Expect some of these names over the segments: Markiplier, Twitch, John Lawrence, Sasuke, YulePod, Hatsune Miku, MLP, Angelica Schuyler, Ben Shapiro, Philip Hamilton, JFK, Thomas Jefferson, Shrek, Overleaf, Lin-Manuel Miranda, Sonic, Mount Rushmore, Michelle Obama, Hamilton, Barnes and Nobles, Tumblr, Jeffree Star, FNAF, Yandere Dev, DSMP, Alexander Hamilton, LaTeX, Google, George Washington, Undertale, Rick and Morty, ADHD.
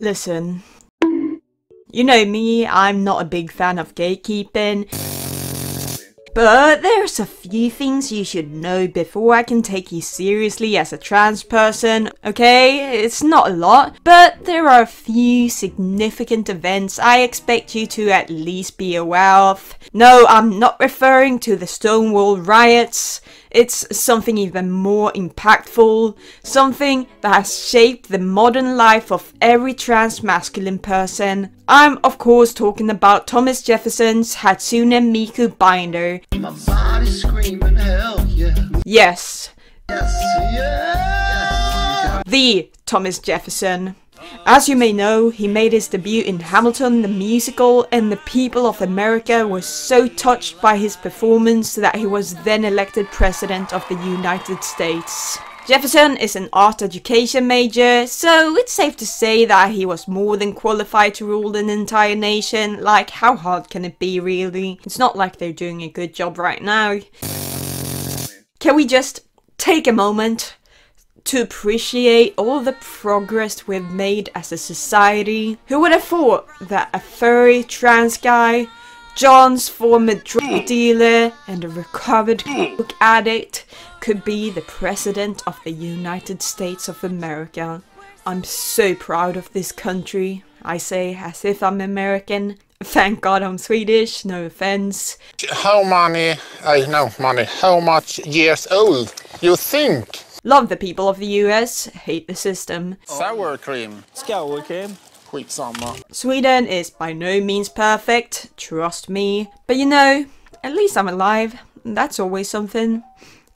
Listen, you know me, I'm not a big fan of gatekeeping, but there's a few things you should know before I can take you seriously as a trans person, okay? It's not a lot, but there are a few significant events I expect you to at least be aware of. No, I'm not referring to the Stonewall riots. It's something even more impactful, something that has shaped the modern life of every trans masculine person. I'm of course talking about Thomas Jefferson's Hatsune Miku binder. My body's screaming, hell yeah. Yes. Yes, yeah. The Thomas Jefferson. As you may know, he made his debut in Hamilton the musical, and the people of America were so touched by his performance that he was then elected President of the United States. Jefferson is an art education major, so it's safe to say that he was more than qualified to rule an entire nation. Like, how hard can it be, really? It's not like they're doing a good job right now. Can we just take a moment to appreciate all the progress we've made as a society? Who would have thought that a furry trans guy, John's former drug dealer and a recovered coke addict could be the President of the United States of America? I'm so proud of this country. I say as if I'm American. Thank God I'm Swedish, no offense. How much years old you think? Love the people of the US, hate the system. Sour cream. Sour cream. Sweden is by no means perfect, trust me. But you know, at least I'm alive. That's always something.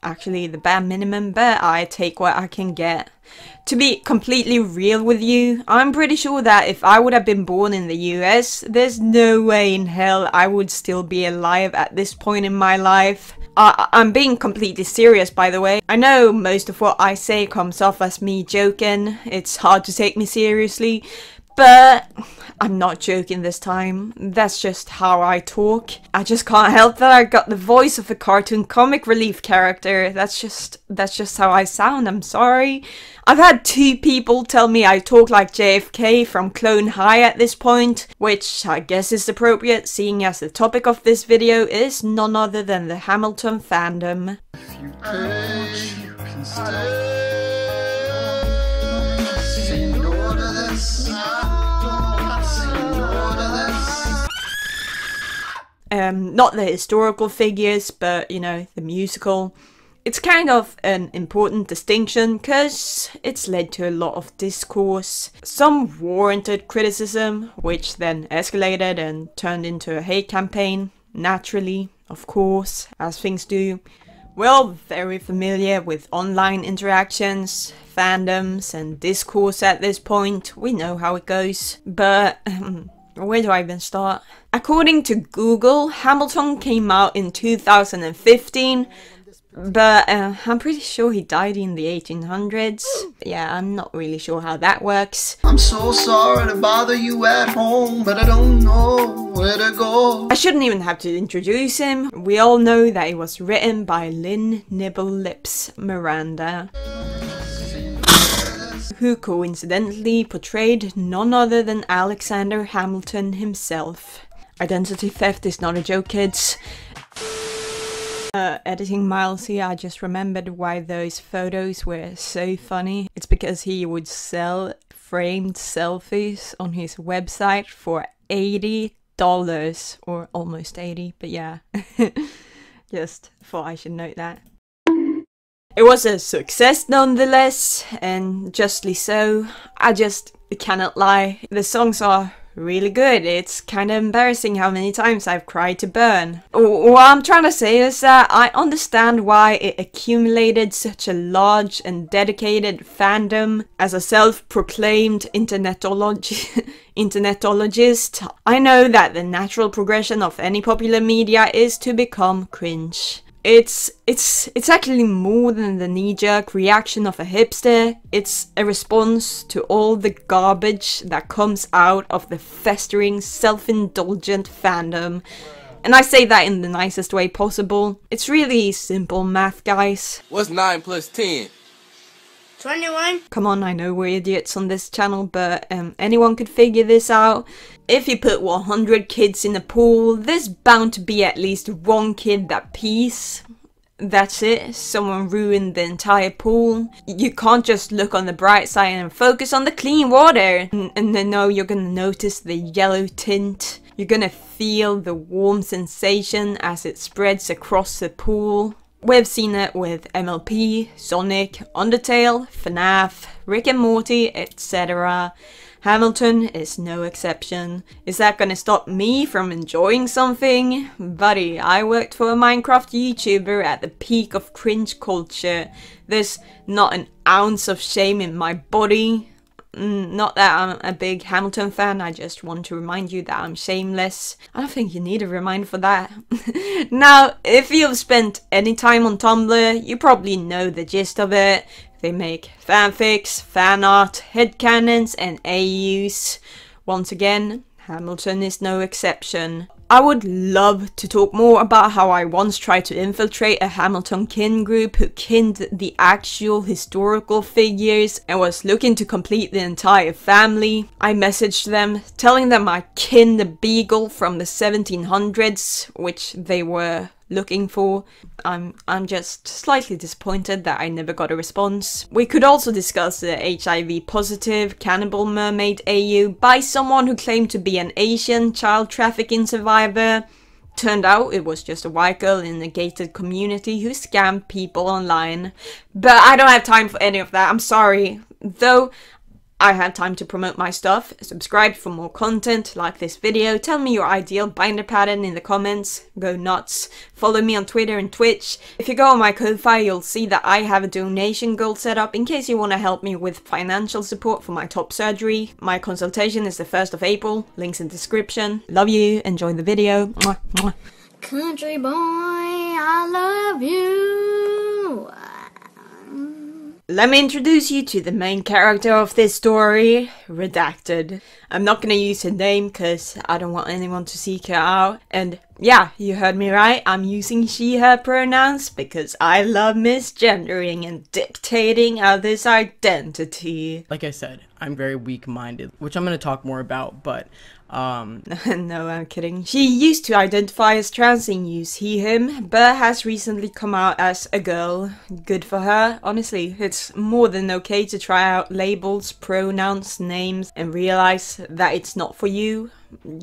Actually, the bare minimum, but I take what I can get. To be completely real with you, I'm pretty sure that if I would have been born in the US, there's no way in hell I would still be alive at this point in my life. I'm being completely serious, by the way. I know most of what I say comes off as me joking. It's hard to take me seriously, but I'm not joking this time. That's just how I talk. I just can't help that I got the voice of a cartoon comic relief character. That's just how I sound, I'm sorry. I've had two people tell me I talk like JFK from Clone High at this point, which I guess is appropriate seeing as the topic of this video is none other than the Hamilton fandom. If you coach, you can stay. Not the historical figures, but you know, the musical. It's kind of an important distinction because it's led to a lot of discourse, some warranted criticism, which then escalated and turned into a hate campaign, naturally, of course, as things do. We're all very familiar with online interactions, fandoms and discourse at this point. We know how it goes, but where do I even start? According to Google, Hamilton came out in 2015, but I'm pretty sure he died in the 1800s. Yeah, I'm not really sure how that works. I'm so sorry to bother you at home, but I don't know where to go. I shouldn't even have to introduce him. We all know that it was written by Lin-Manuel Miranda, who coincidentally portrayed none other than Alexander Hamilton himself. Identity theft is not a joke, kids. Editing Miles here, I just remembered why those photos were so funny. It's because he would sell framed selfies on his website for $80, or almost 80, but yeah. Just thought I should note that. It was a success nonetheless, and justly so. I just cannot lie. The songs are really good. It's kind of embarrassing how many times I've cried to burn. What I'm trying to say is that I understand why it accumulated such a large and dedicated fandom. As a self-proclaimed internetologist, I know that the natural progression of any popular media is to become cringe. It's actually more than the knee-jerk reaction of a hipster. It's a response to all the garbage that comes out of the festering, self-indulgent fandom. And I say that in the nicest way possible. It's really simple math, guys. What's 9 plus 10? 21. Come on, I know we're idiots on this channel, but anyone could figure this out. If you put 100 kids in a pool, there's bound to be at least one kid that pees. That's it, someone ruined the entire pool. You can't just look on the bright side and focus on the clean water. And then no, you're gonna notice the yellow tint. You're gonna feel the warm sensation as it spreads across the pool. We've seen it with MLP, Sonic, Undertale, FNAF, Rick and Morty, etc. Hamilton is no exception. Is that gonna stop me from enjoying something? Buddy, I worked for a Minecraft YouTuber at the peak of cringe culture. There's not an ounce of shame in my body. Not that I'm a big Hamilton fan, I just want to remind you that I'm shameless. I don't think you need a reminder for that. Now, if you've spent any time on Tumblr, you probably know the gist of it. They make fanfics, fan art, headcanons, and AUs. Once again, Hamilton is no exception. I would love to talk more about how I once tried to infiltrate a Hamilton kin group who kinned the actual historical figures and was looking to complete the entire family. I messaged them, telling them I kinned a beagle from the 1700s, which they were looking for. I'm just slightly disappointed that I never got a response. We could also discuss the HIV positive cannibal mermaid AU by someone who claimed to be an Asian child trafficking survivor. Turned out it was just a white girl in a gated community who scammed people online. But I don't have time for any of that, I'm sorry. Though I had time to promote my stuff. Subscribe for more content, like this video, tell me your ideal binder pattern in the comments, go nuts. Follow me on Twitter and Twitch. If you go on my Ko-Fi, you'll see that I have a donation goal set up in case you want to help me with financial support for my top surgery. My consultation is the 1st of April, links in description. Love you, enjoy the video. Mwah, mwah. Country boy, I love you. Let me introduce you to the main character of this story, Redacted. I'm not gonna use her name because I don't want anyone to seek her out. And yeah, you heard me right, I'm using she, her pronouns because I love misgendering and dictating others' identity. Like I said, I'm very weak-minded, which I'm gonna talk more about, but no, I'm kidding. She used to identify as trans and use he, him, but has recently come out as a girl. Good for her. Honestly, it's more than okay to try out labels, pronouns, names, and realize that it's not for you.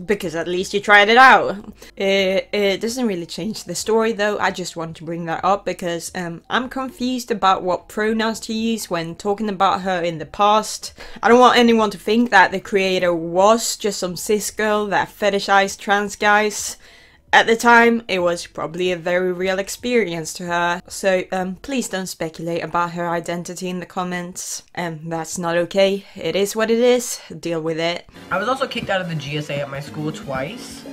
Because at least you tried it out. It doesn't really change the story though, I just want to bring that up because I'm confused about what pronouns to use when talking about her in the past. I don't want anyone to think that the creator was just some cis girl that fetishized trans guys. At the time, it was probably a very real experience to her, so please don't speculate about her identity in the comments. That's not okay, it is what it is, deal with it. I was also kicked out of the GSA at my school twice.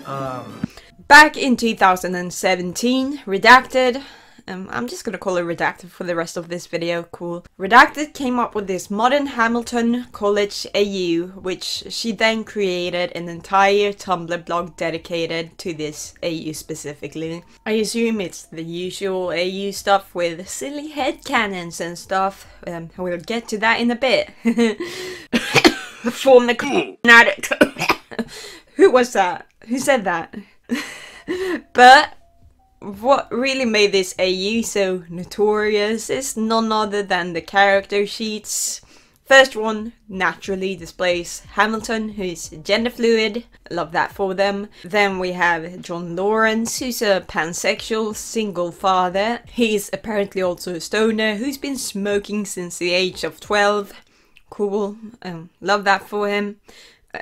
Back in 2017, Redacted, I'm just gonna call her Redacted for the rest of this video, cool. Redacted came up with this modern Hamilton College AU, which she then created an entire Tumblr blog dedicated to this AU specifically. I assume it's the usual AU stuff with silly headcanons and stuff, we'll get to that in a bit. Form the Who was that? Who said that? But what really made this AU so notorious is none other than the character sheets. First one naturally displays Hamilton, who's gender fluid, love that for them. Then we have John Lawrence, who's a pansexual single father. He's apparently also a stoner who's been smoking since the age of 12. Cool, love that for him.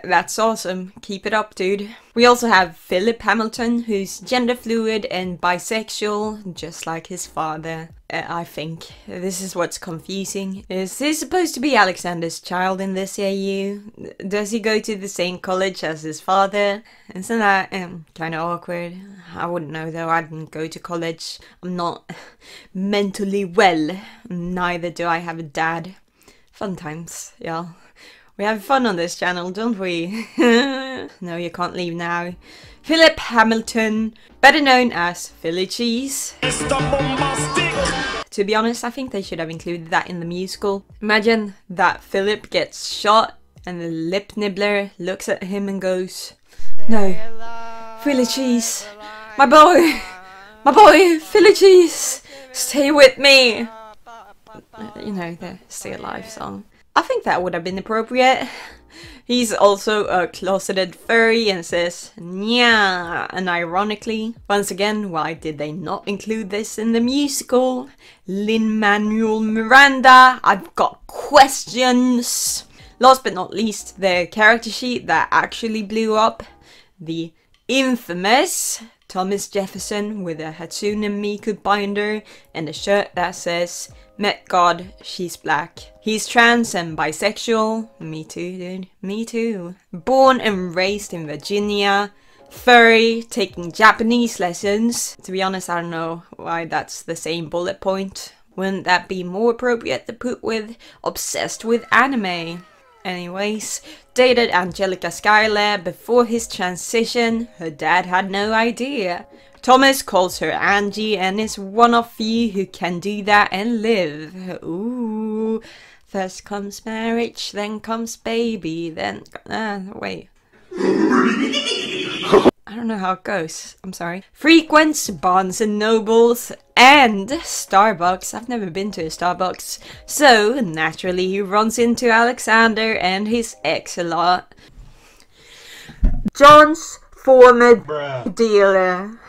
That's awesome. Keep it up, dude. We also have Philip Hamilton, who's gender fluid and bisexual, just like his father. I think. This is what's confusing. Is he supposed to be Alexander's child in this AU? Does he go to the same college as his father? Isn't that kind of awkward? I wouldn't know though, I didn't go to college. I'm not mentally well. Neither do I have a dad. Fun times, y'all. We have fun on this channel, don't we? No, you can't leave now. Philip Hamilton, better known as Philly Cheese. To be honest, I think they should have included that in the musical. Imagine that Philip gets shot and the lip nibbler looks at him and goes, "No, Philly cheese, my boy, Philly cheese, stay with me." You know, the Stay Alive song. I think that would have been appropriate. He's also a closeted furry and says, "Nya," and ironically, once again, why did they not include this in the musical? Lin-Manuel Miranda, I've got questions! Last but not least, the character sheet that actually blew up, the infamous Thomas Jefferson with a Hatsune Miku binder and a shirt that says, "Met God, she's black." He's trans and bisexual. Me too, dude. Me too. Born and raised in Virginia. Furry, taking Japanese lessons. To be honest, I don't know why that's the same bullet point. Wouldn't that be more appropriate to put with obsessed with anime? Anyways, dated Angelica Schuyler before his transition. Her dad had no idea. Thomas calls her Angie and is one of few who can do that and live. Ooh, first comes marriage, then comes baby, then... wait. I don't know how it goes, I'm sorry. Frequents Barnes and Nobles and Starbucks. I've never been to a Starbucks. So, naturally, he runs into Alexander and his ex a lot. John's former dealer.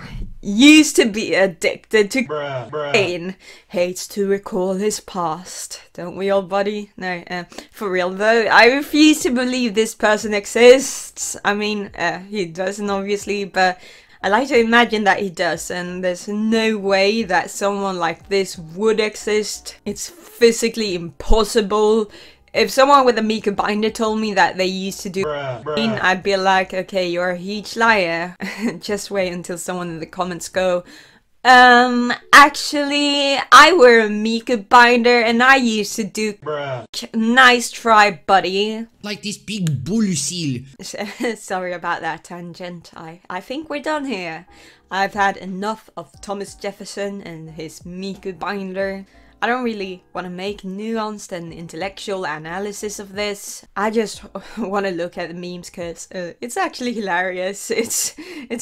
Used to be addicted to cocaine. Hates to recall his past. Don't we all, buddy? No, for real though, I refuse to believe this person exists. I mean, he doesn't obviously, but I like to imagine that he does, and there's no way that someone like this would exist. It's physically impossible. If someone with a Miku binder told me that they used to do cocaine, I'd be like, okay, you're a huge liar. Just wait until someone in the comments go, actually, I wear a Miku binder and I used to do nice try, buddy. Like this big bullshit. Sorry about that tangent. I think we're done here. I've had enough of Thomas Jefferson and his Miku binder. I don't really want to make nuanced and intellectual analysis of this. I just want to look at the memes because it's actually hilarious. It's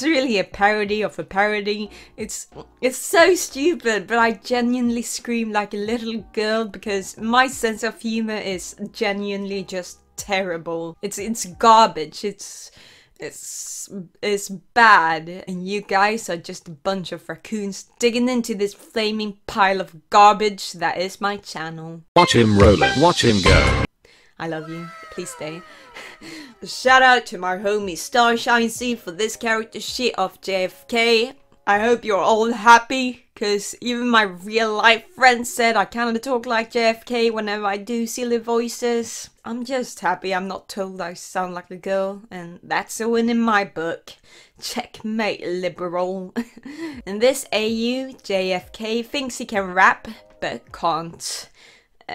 really a parody of a parody. It's so stupid, but I genuinely scream like a little girl because my sense of humor is genuinely just terrible. It's garbage. It's bad, and you guys are just a bunch of raccoons digging into this flaming pile of garbage that is my channel. Watch him roll it, watch him go. I love you, please stay. Shout out to my homie Starshine C for this character sheet of JFK. I hope you're all happy, because even my real life friends said I kinda talk like JFK whenever I do silly voices. I'm just happy I'm not told I sound like a girl, and that's a win in my book. Checkmate, liberal. In this AU, JFK thinks he can rap, but can't.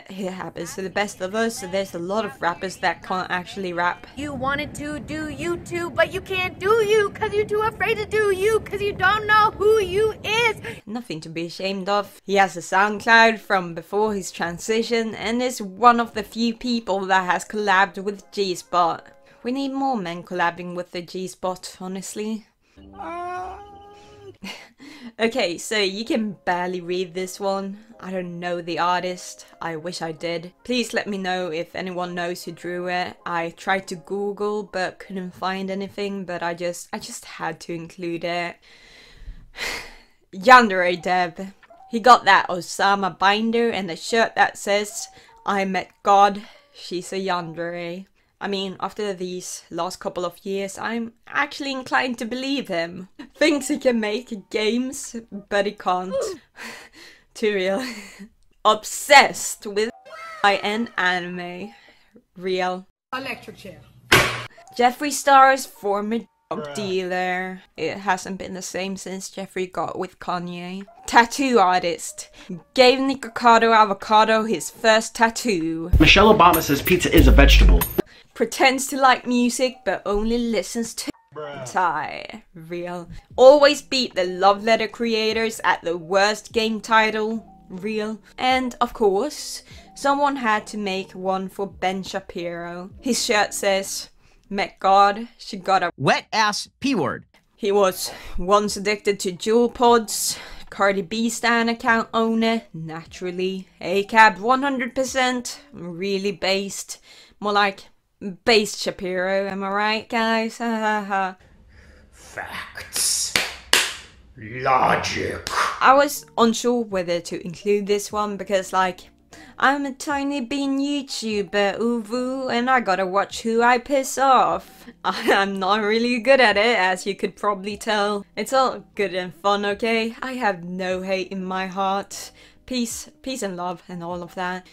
It happens to the best of us, so there's a lot of rappers that can't actually rap. You wanted to do YouTube, but you can't do you, cause you're too afraid to do you, cause you don't know who you is. Nothing to be ashamed of. He has a SoundCloud from before his transition and is one of the few people that has collabed with G-Spot. We need more men collabing with the G-Spot, honestly. Okay, so you can barely read this one. I don't know the artist. I wish I did. Please let me know if anyone knows who drew it. I tried to Google but couldn't find anything, but I just had to include it. Yandere Dev. He got that Osama binder and a shirt that says, "I met God, she's a yandere." I mean, after these last couple of years, I'm actually inclined to believe him. Thinks he can make games, but he can't. Too real. Obsessed with and anime. Real. Electric chair. Jeffree Star's former dealer. It hasn't been the same since Jeffree got with Kanye. Tattoo artist. Gave Nicocado Avocado his first tattoo. Michelle Obama says pizza is a vegetable. Pretends to like music, but only listens to Thai. Real. Always beat the love letter creators at the worst game title. real. And of course, someone had to make one for Ben Shapiro. His shirt says, "Met God, she got a wet ass p-word." He was once addicted to YulePods, Cardi B stan account owner, naturally, ACAB 100%, really based, more like based Shapiro, am I right guys? Facts. Logic. I was unsure whether to include this one because, like, I'm a tiny bean YouTuber, uvu, and I gotta watch who I piss off. I'm not really good at it, as you could probably tell. It's all good and fun, okay? I have no hate in my heart. Peace and love and all of that.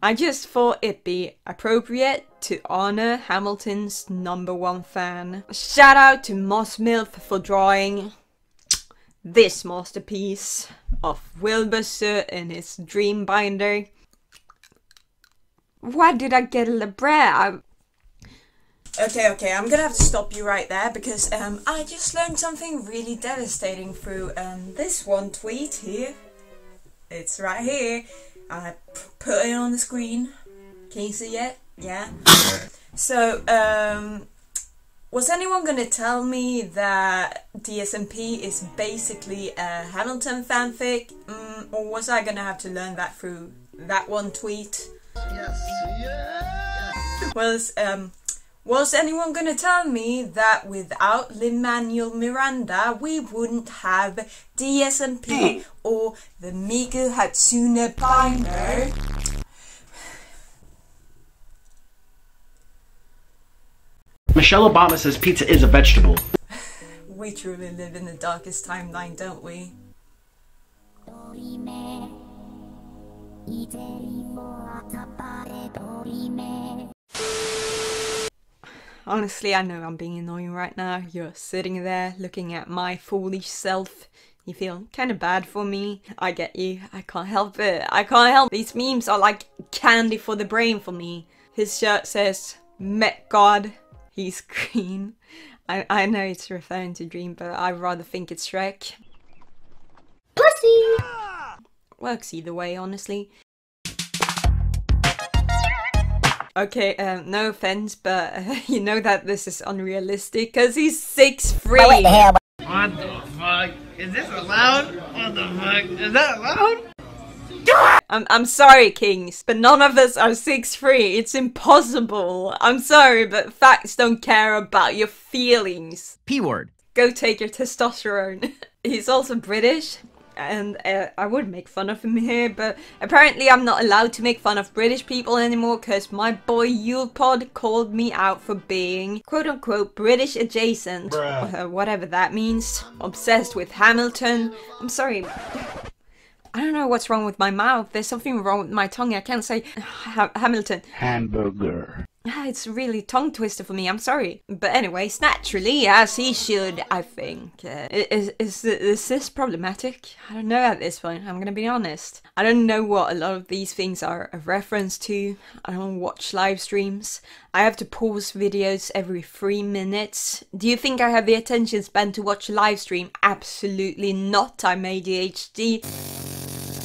I just thought it'd be appropriate to honor Hamilton's #1 fan. Shout out to Moss Milf for drawing this masterpiece of Wilbur Soot in his dream binder. Why did I get a labret? Okay, I'm gonna have to stop you right there because I just learned something really devastating through this one tweet here. It's right here. I put it on the screen. Can you see it? Yeah. So, was anyone going to tell me that DSMP is basically a Hamilton fanfic? Or was I going to have to learn that through that one tweet? Yes. Yes. Was anyone going to tell me that without Lin-Manuel Miranda we wouldn't have DSMP or the Miku Hatsune binder? Michelle Obama says pizza is a vegetable. We truly live in the darkest timeline, don't we? Honestly, I know I'm being annoying right now. You're sitting there looking at my foolish self. You feel kind of bad for me. I get you. I can't help it. I can't help. These memes are like candy for the brain for me. His shirt says, "Met God. He's green." I know it's referring to Dream, but I rather think it's Shrek. Pussy! Works either way, honestly. Okay, no offense, but you know that this is unrealistic, because he's 6'3". What the hell? What the fuck? Is this allowed? What the fuck? Is that allowed? I'm sorry, Kings, but none of us are 6'3". It's impossible. I'm sorry, but facts don't care about your feelings. P-word. Go take your testosterone. He's also British, and I would make fun of him here, but apparently I'm not allowed to make fun of British people anymore because my boy YulePod called me out for being quote-unquote British adjacent, or whatever that means. Obsessed with Hamilton. I'm sorry. I don't know what's wrong with my mouth. There's something wrong with my tongue. I can't say Hamilton. Hamburger. It's really tongue twister for me. I'm sorry. But anyways, naturally, as he should, I think. Is this problematic? I don't know at this point. I'm gonna be honest. I don't know what a lot of these things are a reference to. I don't watch live streams. I have to pause videos every 3 minutes. Do you think I have the attention span to watch a live stream? Absolutely not. I'm ADHD.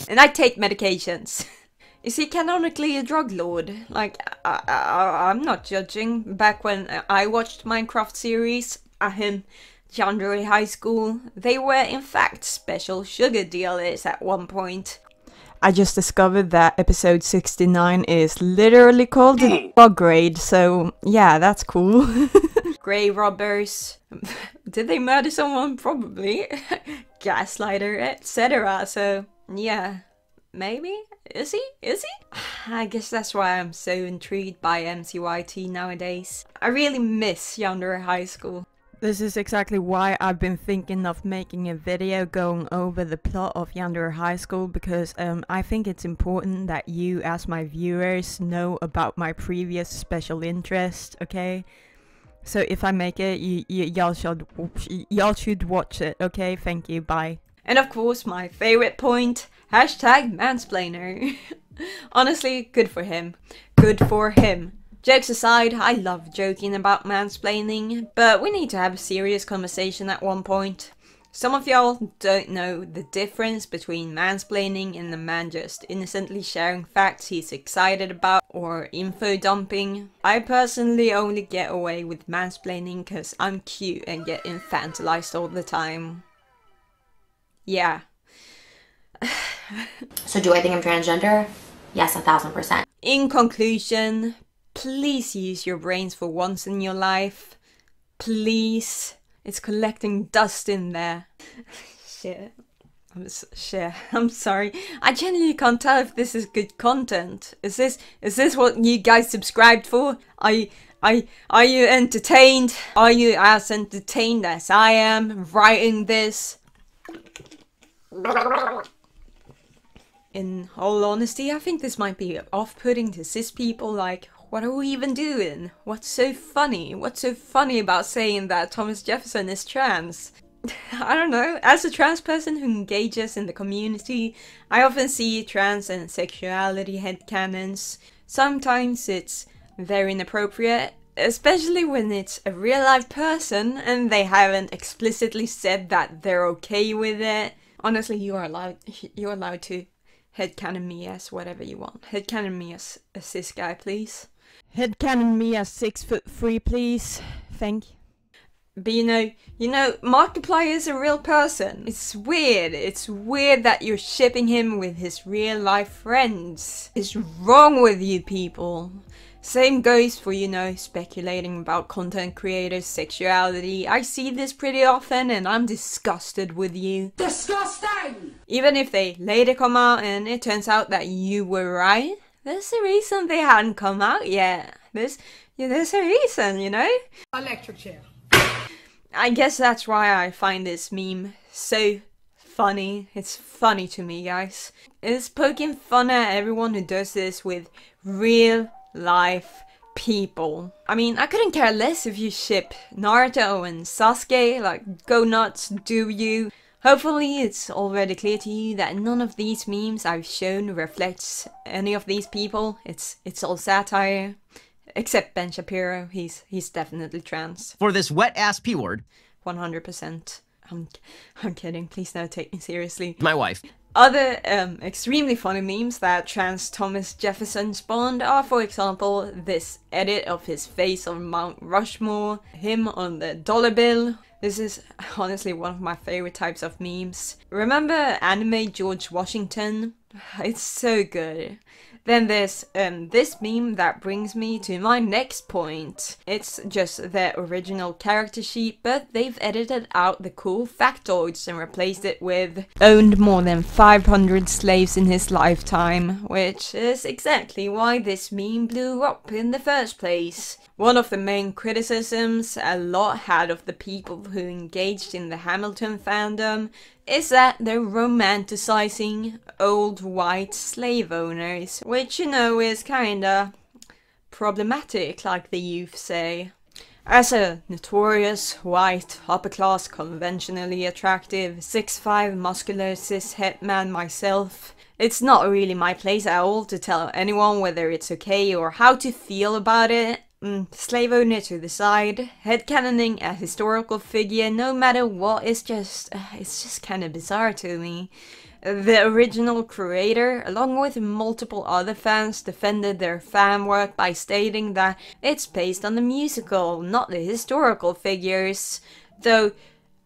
And I take medications. Is he canonically a drug lord? Like, I'm not judging. Back when I watched Minecraft series at him, Yandere High School, they were in fact special sugar dealers at one point. I just discovered that episode 69 is literally called the drug grade, so yeah, that's cool. Grey robbers. Did they murder someone? Probably. Gaslighter, etc. So yeah, maybe? Is he? I guess that's why I'm so intrigued by MCYT nowadays. I really miss Yandere High School. This is exactly why I've been thinking of making a video going over the plot of Yandere High School, because I think it's important that you, as my viewers, know about my previous special interest, okay? So if I make it, y'all should watch it, okay? Thank you, bye. And of course, my favorite point, #mansplainer. Honestly, good for him. Good for him. Jokes aside, I love joking about mansplaining, but we need to have a serious conversation at one point. Some of y'all don't know the difference between mansplaining and the man just innocently sharing facts he's excited about, or info dumping. I personally only get away with mansplaining cause I'm cute and get infantilized all the time. Yeah. So do I think I'm transgender? Yes, 1000%. In conclusion, please use your brains for once in your life. Please. It's collecting dust in there. Shit. I'm sorry. I genuinely can't tell if this is good content. Is this what you guys subscribed for? Are you entertained? Are you as entertained as I am writing this? In all honesty, I think this might be off-putting to cis people, like, what are we even doing? What's so funny? What's so funny about saying that Thomas Jefferson is trans? I don't know. As a trans person who engages in the community, I often see trans and sexuality headcanons. Sometimes it's very inappropriate, especially when it's a real-life person and they haven't explicitly said that they're okay with it. Honestly, you're allowed to headcanon me as whatever you want. Headcanon me as a cis guy, please. Headcanon me as 6'3", please. Thank you. But you know, Markiplier is a real person. It's weird. It's weird that you're shipping him with his real life friends. It's wrong with you people. Same goes for, you know, speculating about content creators' sexuality. I see this pretty often and I'm disgusted with you. Disgusting! Even if they later come out and it turns out that you were right, there's a reason they hadn't come out yet. There's a reason, you know? Electric chair. I guess that's why I find this meme so funny. It's funny to me, guys. It's poking fun at everyone who does this with real life people. I mean, I couldn't care less if you ship Naruto and Sasuke, like, go nuts, do you. Hopefully it's already clear to you that none of these memes I've shown reflects any of these people. It's all satire. Except Ben Shapiro, he's definitely trans. For this wet ass p word. 100%. I'm kidding, please don't take me seriously. My wife. Other extremely funny memes that trans Thomas Jefferson spawned are, for example, this edit of his face on Mount Rushmore, him on the dollar bill. This is honestly one of my favorite types of memes. Remember anime George Washington? It's so good. Then there's this meme that brings me to my next point. It's just their original character sheet, but they've edited out the cool factoids and replaced it with owned more than 500 slaves in his lifetime, which is exactly why this meme blew up in the first place. One of the main criticisms a lot had of the people who engaged in the Hamilton fandom is that they're romanticizing old white slave owners, which, you know, is kinda problematic, like the youth say. As a notorious, white, upper-class, conventionally attractive, 6'5", muscular, cis-het man myself, it's not really my place at all to tell anyone whether it's okay or how to feel about it. Slave owner to the side, headcanoning a historical figure no matter what is just, it's just kind of bizarre to me. The original creator, along with multiple other fans, defended their fan work by stating that it's based on the musical, not the historical figures, though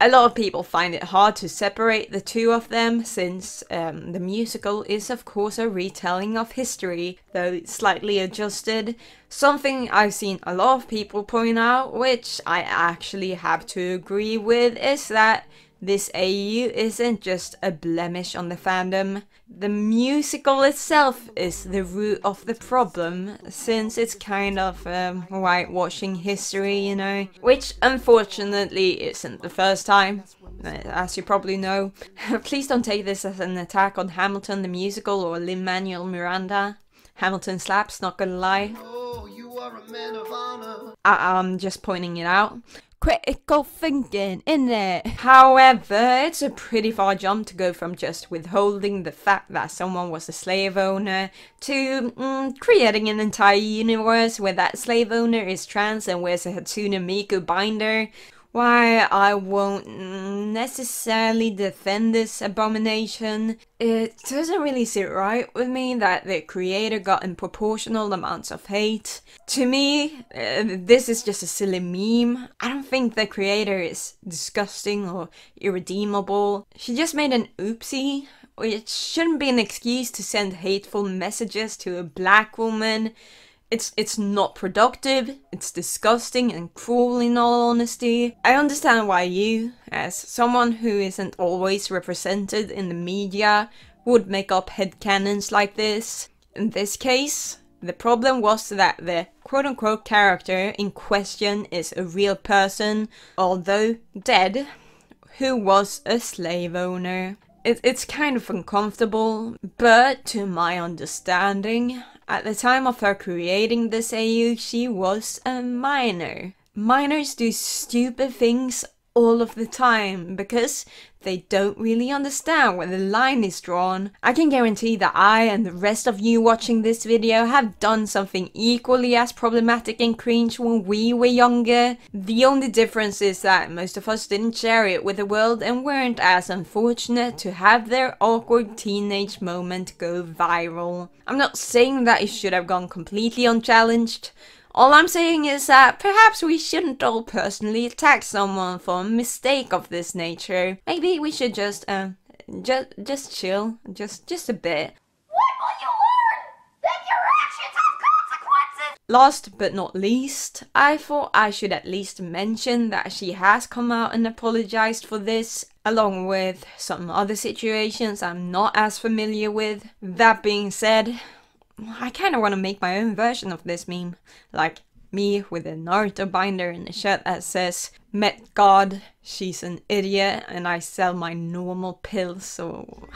a lot of people find it hard to separate the two of them, since the musical is of course a retelling of history, though slightly adjusted. Something I've seen a lot of people point out, which I actually have to agree with, is that this AU isn't just a blemish on the fandom. The musical itself is the root of the problem, since it's kind of whitewashing history, you know. Which unfortunately isn't the first time, as you probably know. Please don't take this as an attack on Hamilton the musical or Lin-Manuel Miranda. Hamilton slaps, not gonna lie. Oh, you are a man of honor. I'm just pointing it out. Critical thinking, innit? However, it's a pretty far jump to go from just withholding the fact that someone was a slave owner to creating an entire universe where that slave owner is trans and wears a Hatsune Miku binder. While I won't necessarily defend this abomination, it doesn't really sit right with me that the creator got disproportional amounts of hate. To me, this is just a silly meme. I don't think the creator is disgusting or irredeemable. She just made an oopsie. It shouldn't be an excuse to send hateful messages to a black woman. It's not productive, it's disgusting and cruel in all honesty. I understand why you, as someone who isn't always represented in the media, would make up headcanons like this. In this case, the problem was that the quote-unquote character in question is a real person, although dead, who was a slave owner. It's kind of uncomfortable, but to my understanding, at the time of her creating this AU, she was a minor. Minors do stupid things all of the time, because they don't really understand where the line is drawn. I can guarantee that I and the rest of you watching this video have done something equally as problematic and cringe when we were younger. The only difference is that most of us didn't share it with the world and weren't as unfortunate to have their awkward teenage moment go viral. I'm not saying that it should have gone completely unchallenged. All I'm saying is that perhaps we shouldn't all personally attack someone for a mistake of this nature. Maybe we should just chill, just a bit. What will you learn? That your actions have consequences! Last but not least, I thought I should at least mention that she has come out and apologized for this, along with some other situations I'm not as familiar with. That being said, I kinda wanna make my own version of this meme. Like, me with a Naruto binder and a shirt that says, "Met God, she's an idiot, and I sell my normal pills," or...